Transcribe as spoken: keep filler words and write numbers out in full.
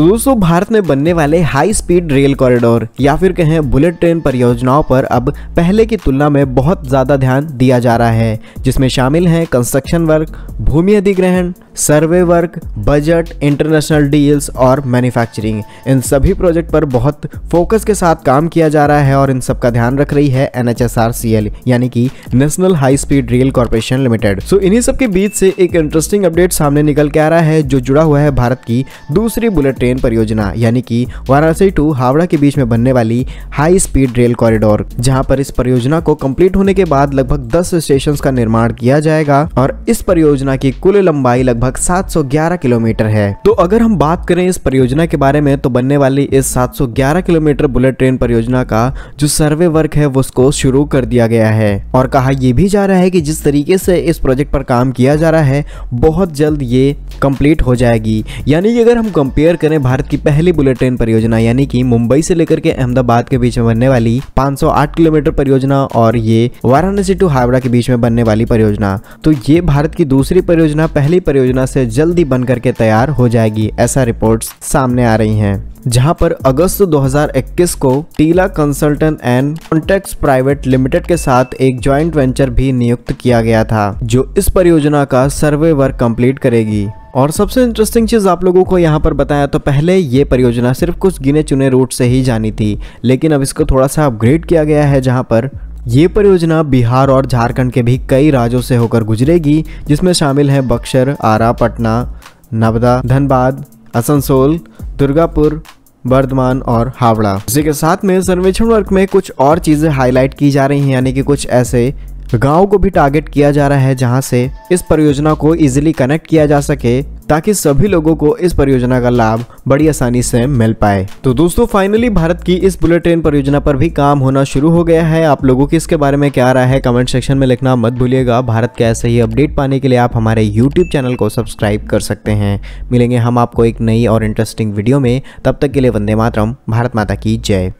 तो दोस्तों भारत में बनने वाले हाई स्पीड रेल कॉरिडोर या फिर कहें बुलेट ट्रेन परियोजनाओं पर अब पहले की तुलना में बहुत ज्यादा ध्यान दिया जा रहा है, जिसमें शामिल हैं कंस्ट्रक्शन वर्क, भूमि अधिग्रहण, survey work, budget, international deals और मैन्युफैक्चरिंग। इन सभी प्रोजेक्ट पर बहुत फोकस के साथ काम किया जा रहा है और इन सब का ध्यान रख रही है N H S R C L यानी कि national high speed rail corporation limited. So इन्हीं सब के बीच से एक इंटरेस्टिंग अपडेट सामने निकल के आ रहा है जो जुड़ा हुआ है भारत की दूसरी बुलेट ट्रेन परियोजना यानी कि वाराणसी टू हावड़ा के बीच में बनने वाली हाई स्पीड रेल कॉरिडोर, जहाँ पर इस परियोजना को कंप्लीट होने के बाद लगभग दस स्टेशन का निर्माण किया जाएगा और इस परियोजना की कुल लंबाई लगभग सात सौ ग्यारह किलोमीटर है। तो अगर हम बात करें इस परियोजना के बारे में तो बनने वाली इस सात सौ ग्यारह किलोमीटर बुलेट ट्रेन परियोजना का जो सर्वे वर्क है उसको शुरू कर दिया गया है और कहा यह भी जा रहा है कि जिस तरीके से इस प्रोजेक्ट पर काम किया जा रहा है बहुत जल्द ये कंप्लीट हो जाएगी। यानी कि अगर हम कंपेयर करें भारत की पहली बुलेट ट्रेन परियोजना यानी कि मुंबई से लेकर के अहमदाबाद के बीच में बनने वाली पाँच सौ आठ किलोमीटर परियोजना और ये वाराणसी टू हावड़ा के बीच में बनने वाली परियोजना, तो ये भारत की दूसरी परियोजना पहली परियोजना से जल्दी बन करके तैयार हो जाएगी, ऐसा रिपोर्ट्स सामने आ रही हैं। जहां पर अगस्त दो हज़ार इक्कीस को टीला consultant and contracts private limited के साथ एक ज्वाइंट वेंचर भी नियुक्त किया गया था जो इस परियोजना का सर्वे वर्क कंप्लीट करेगी। और सबसे इंटरेस्टिंग चीज़ आप लोगों को यहाँ पर बताया तो पहले ये परियोजना सिर्फ कुछ गिने चुने रूट से ही जानी थी, लेकिन अब इसको थोड़ा सा अपग्रेड किया गया है जहाँ पर ये परियोजना बिहार और झारखंड के भी कई राज्यों से होकर गुजरेगी, जिसमें शामिल हैं बक्सर, आरा, पटना, नवदा, धनबाद, असनसोल, दुर्गापुर, बर्दमान और हावड़ा। इसी के साथ में सर्वेक्षण वर्क में कुछ और चीज़ें हाईलाइट की जा रही हैं, यानी कि कुछ ऐसे गाँव को भी टारगेट किया जा रहा है जहाँ से इस परियोजना को ईजिली कनेक्ट किया जा सके ताकि सभी लोगों को इस परियोजना का लाभ बड़ी आसानी से मिल पाए। तो दोस्तों फाइनली भारत की इस बुलेट ट्रेन परियोजना पर भी काम होना शुरू हो गया है। आप लोगों की इसके बारे में क्या राय है कमेंट सेक्शन में लिखना मत भूलिएगा। भारत के ऐसे ही अपडेट पाने के लिए आप हमारे यूट्यूब चैनल को सब्सक्राइब कर सकते हैं। मिलेंगे हम आपको एक नई और इंटरेस्टिंग वीडियो में, तब तक के लिए वंदे मातरम, भारत माता की जय।